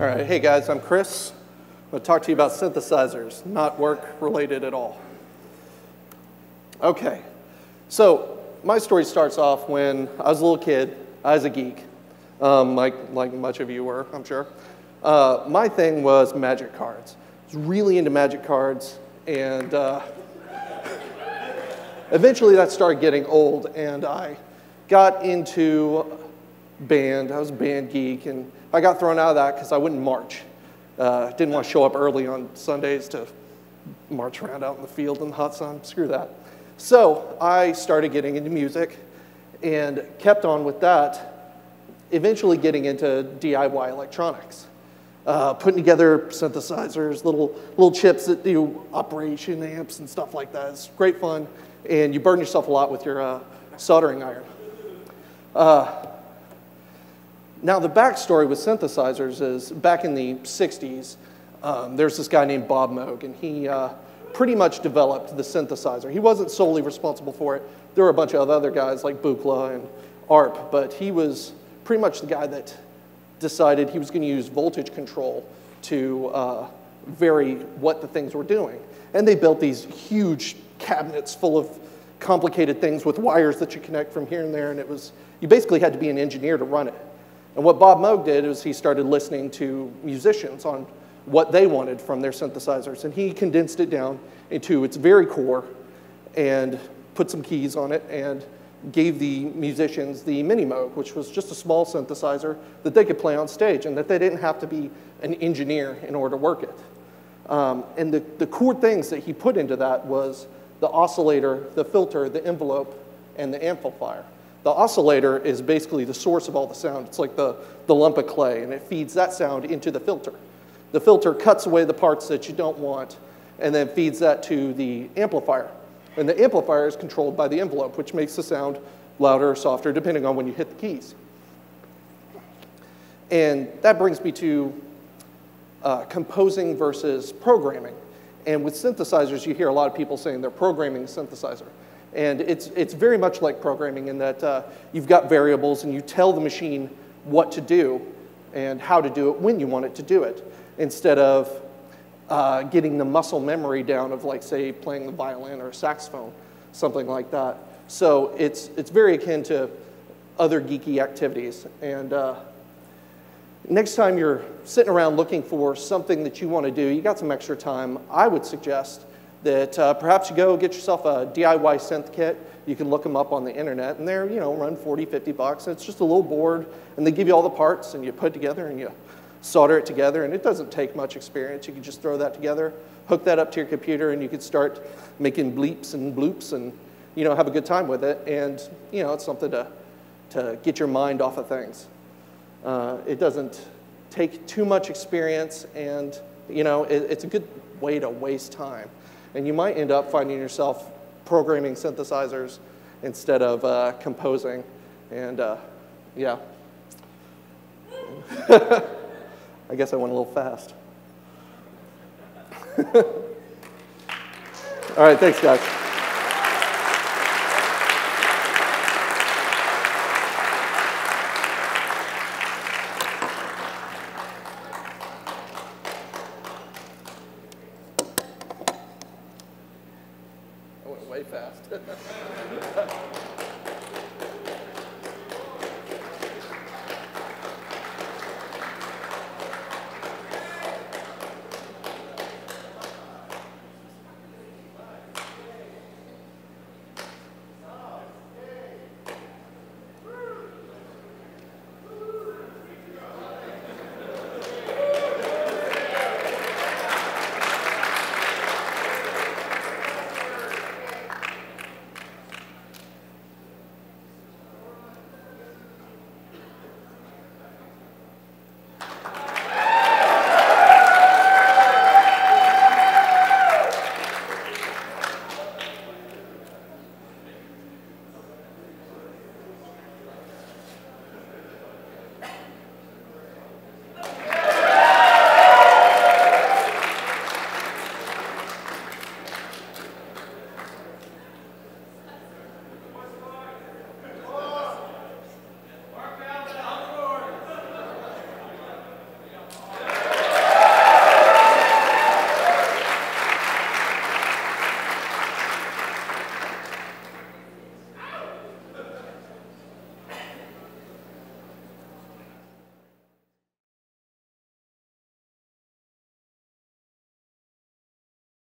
All right, hey guys, I'm Chris. I'm going to talk to you about synthesizers, not work-related at all. Okay, so my story starts off when I was a little kid. I was a geek, like much of you were, I'm sure. My thing was magic cards. I was really into magic cards, and eventually that started getting old, and I got into band. I was a band geek, and I got thrown out of that because I wouldn't march. Didn't want to show up early on Sundays to march around out in the field in the hot sun. Screw that. So I started getting into music and kept on with that, eventually getting into DIY electronics, putting together synthesizers, little chips that do operation amps and stuff like that. It's great fun, and you burn yourself a lot with your soldering iron. Now, the backstory with synthesizers is back in the 60s, there's this guy named Bob Moog, and he pretty much developed the synthesizer. He wasn't solely responsible for it. There were a bunch of other guys like Buchla and Arp, but he was pretty much the guy that decided he was going to use voltage control to vary what the things were doing. And they built these huge cabinets full of complicated things with wires that you connect from here and there, and it was, you basically had to be an engineer to run it. And what Bob Moog did is he started listening to musicians on what they wanted from their synthesizers, and he condensed it down into its very core and put some keys on it and gave the musicians the Mini Moog, which was just a small synthesizer that they could play on stage and that they didn't have to be an engineer in order to work it. And the core things that he put into that was the oscillator, the filter, the envelope, and the amplifier. The oscillator is basically the source of all the sound. It's like the lump of clay, and it feeds that sound into the filter. The filter cuts away the parts that you don't want and then feeds that to the amplifier. And the amplifier is controlled by the envelope, which makes the sound louder or softer depending on when you hit the keys. And that brings me to composing versus programming. And with synthesizers, you hear a lot of people saying they're programming a synthesizer. And it's very much like programming in that you've got variables and you tell the machine what to do and how to do it when you want it to do it, instead of getting the muscle memory down of, like, say, playing the violin or saxophone, something like that. So it's very akin to other geeky activities. And next time you're sitting around looking for something that you want to do, you got some extra time, I would suggest that perhaps you go get yourself a DIY synth kit. You can look them up on the internet, and they're, run 40, 50 bucks. And it's just a little board, and they give you all the parts, and you put it together, and you solder it together, and it doesn't take much experience. You can just throw that together, hook that up to your computer, and you can start making bleeps and bloops and, have a good time with it. And, it's something to get your mind off of things. It doesn't take too much experience, and, it's a good way to waste time. And you might end up finding yourself programming synthesizers instead of composing. And yeah. I guess I went a little fast. All right, thanks, guys.